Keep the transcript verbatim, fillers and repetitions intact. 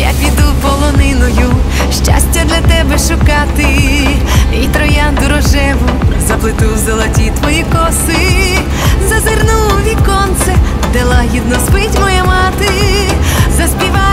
я піду полониною щастя для тебе шукати, і троянду рожеву заплету в золоті твої коси. Зазирну у віконце, де лагідно спить моя мати, заспіваю.